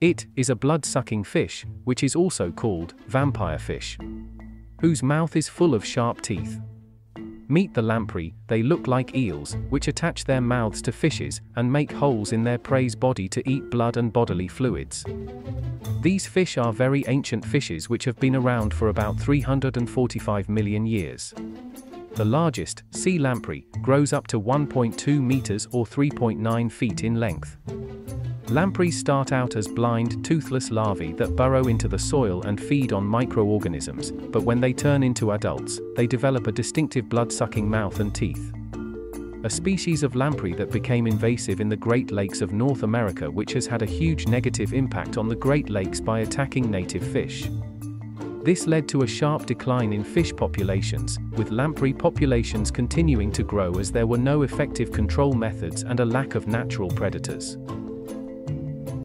It is a blood-sucking fish, which is also called vampire fish, whose mouth is full of sharp teeth. Meet the lamprey. They look like eels, which attach their mouths to fishes and make holes in their prey's body to eat blood and bodily fluids. These fish are very ancient fishes which have been around for about 345 million years. The largest, sea lamprey, grows up to 1.2 meters or 3.9 feet in length. Lampreys start out as blind, toothless larvae that burrow into the soil and feed on microorganisms, but when they turn into adults, they develop a distinctive blood-sucking mouth and teeth. A species of lamprey that became invasive in the Great Lakes of North America, which has had a huge negative impact on the Great Lakes by attacking native fish. This led to a sharp decline in fish populations, with lamprey populations continuing to grow as there were no effective control methods and a lack of natural predators.